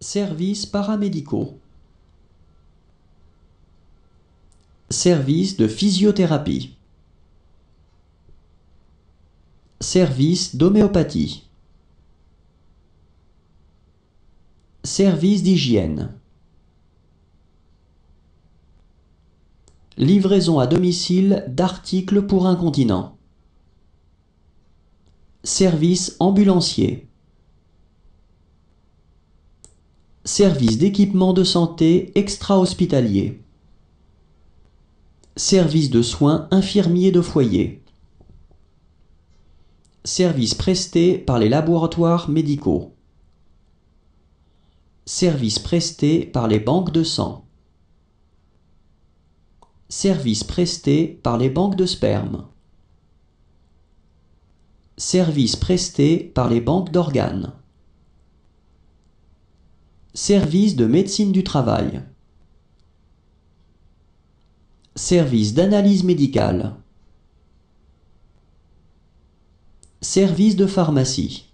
Services paramédicaux. Services de physiothérapie. Services d'homéopathie. Services d'hygiène. Livraison à domicile d'articles pour un continent. Services ambulanciers. Services d'équipement de santé extra-hospitalier. Services de soins infirmiers de foyer. Services prestés par les laboratoires médicaux. Services prestés par les banques de sang. Services prestés par les banques de sperme. Services prestés par les banques d'organes. Services de médecine du travail. Services d'analyse médicale. Services de pharmacie.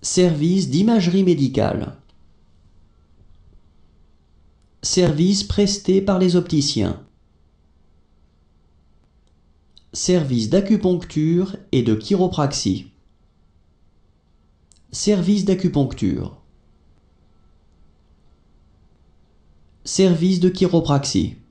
Services d'imagerie médicale. Services prestés par les opticiens. Services d'acupuncture et de chiropraxie. Services d'acupuncture. Services de chiropraxie.